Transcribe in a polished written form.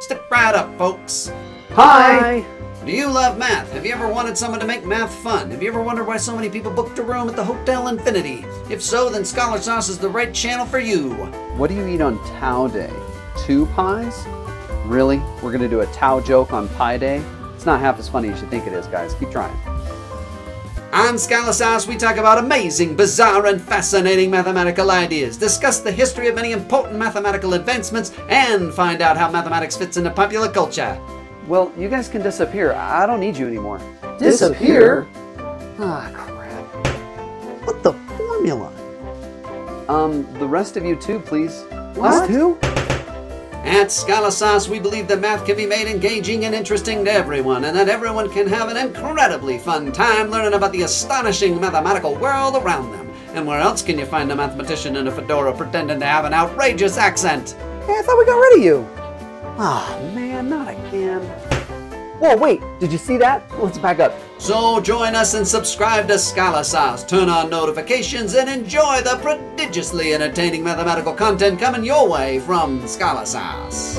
Stick right up, folks. Hi. Do you love math? Have you ever wanted someone to make math fun? Have you ever wondered why so many people booked a room at the Hotel Infinity? If so, then Scholar Sauce is the right channel for you. What do you eat on Tau Day? 2 pies? Really? We're going to do a Tau joke on Pie Day? It's not half as funny as you think it is, guys. Keep trying. On Scholar Sauce, we talk about amazing, bizarre, and fascinating mathematical ideas, discuss the history of many important mathematical advancements, and find out how mathematics fits into popular culture. Well, you guys can disappear. I don't need you anymore. Disappear? Ah, crap. What the formula? The rest of you too, please. What? Who? At Scholar Sauce, we believe that math can be made engaging and interesting to everyone, and that everyone can have an incredibly fun time learning about the astonishing mathematical world around them. And where else can you find a mathematician in a fedora pretending to have an outrageous accent? Hey, I thought we got rid of you. Oh, man, not again. Whoa, wait, did you see that? Let's back up. So join us and subscribe to Scholar Sauce, turn on notifications, and enjoy the prodigiously entertaining mathematical content coming your way from Scholar Sauce.